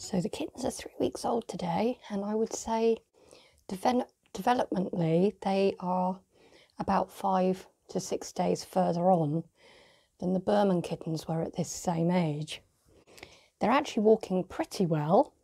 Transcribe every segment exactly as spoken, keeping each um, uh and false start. So the kittens are three weeks old today, and I would say devel developmentally they are about five to six days further on than the Burman kittens were at this same age. They're actually walking pretty well.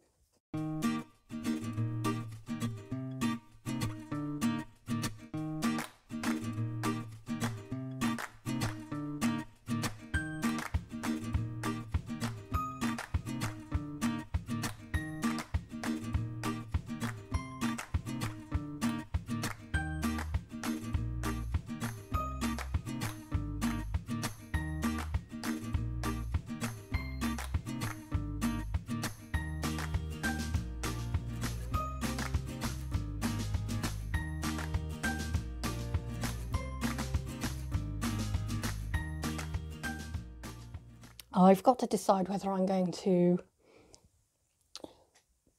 I've got to decide whether I'm going to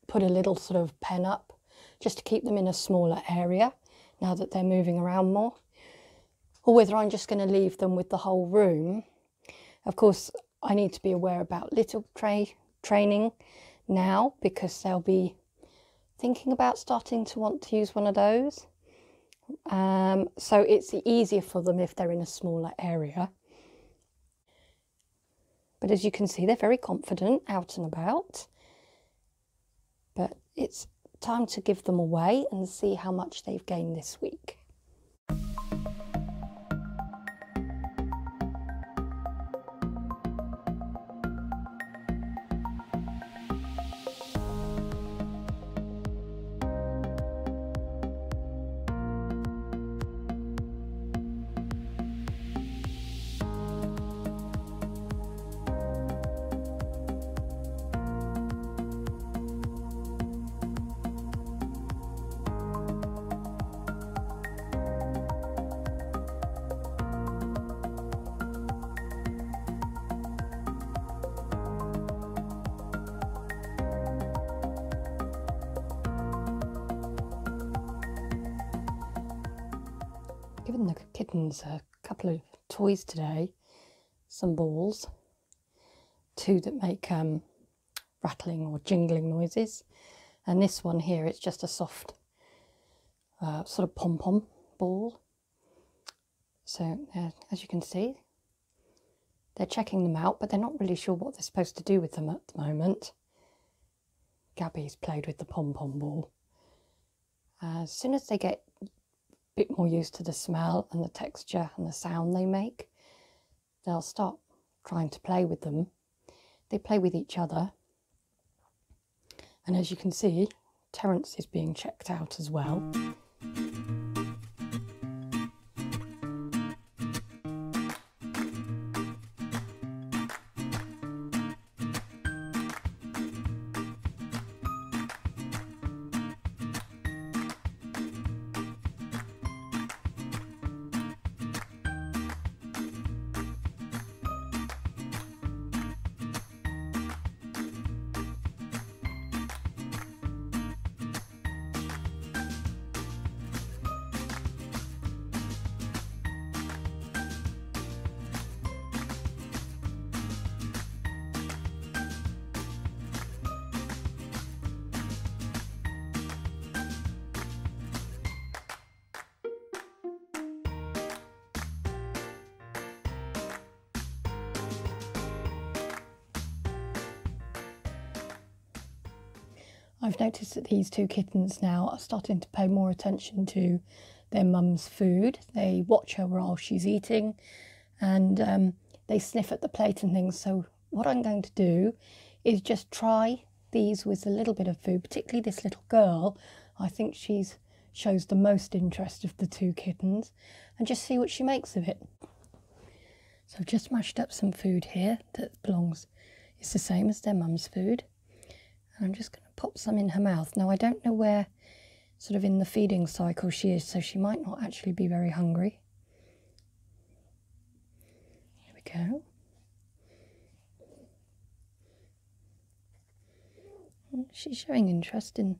put a little sort of pen up just to keep them in a smaller area now that they're moving around more, or whether I'm just going to leave them with the whole room. Of course, I need to be aware about litter tra training now, because they'll be thinking about starting to want to use one of those. Um, so it's easier for them if they're in a smaller area. But as you can see, they're very confident out and about. But it's time to give them away and see how much they've gained this week. Given the kittens a couple of toys today, some balls, two that make um, rattling or jingling noises, and this one here, it's just a soft uh, sort of pom-pom ball. So uh, as you can see, they're checking them out, but they're not really sure what they're supposed to do with them at the moment. Gabby's played with the pom-pom ball. Uh, as soon as they get bit more used to the smell and the texture and the sound they make, they'll stop trying to play with them. They play with each other, and as you can see, Terence is being checked out as well. I've noticed that these two kittens now are starting to pay more attention to their mum's food. They watch her while she's eating, and um, they sniff at the plate and things. So what I'm going to do is just try these with a little bit of food, particularly this little girl. I think she's shows the most interest of the two kittens, and just see what she makes of it. So I've just mashed up some food here that belongs, it's the same as their mum's food. And I'm just going to pop some in her mouth. Now, I don't know where sort of in the feeding cycle she is, so she might not actually be very hungry. Here we go. She's showing interest in...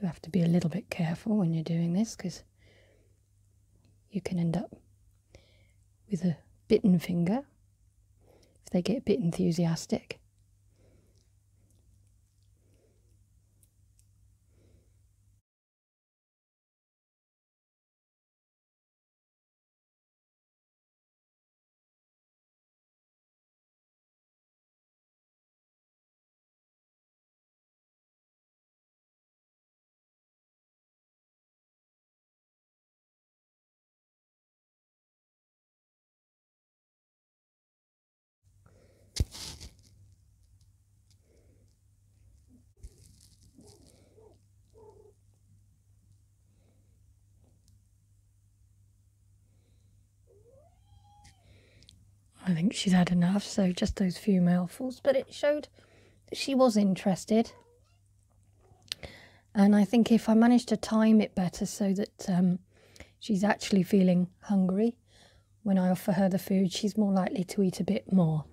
do have to be a little bit careful when you're doing this, because you can end up with a bitten finger if they get a bit enthusiastic. I think she's had enough, so just those few mouthfuls, but it showed that she was interested. And I think if I manage to time it better so that um, she's actually feeling hungry when I offer her the food, she's more likely to eat a bit more.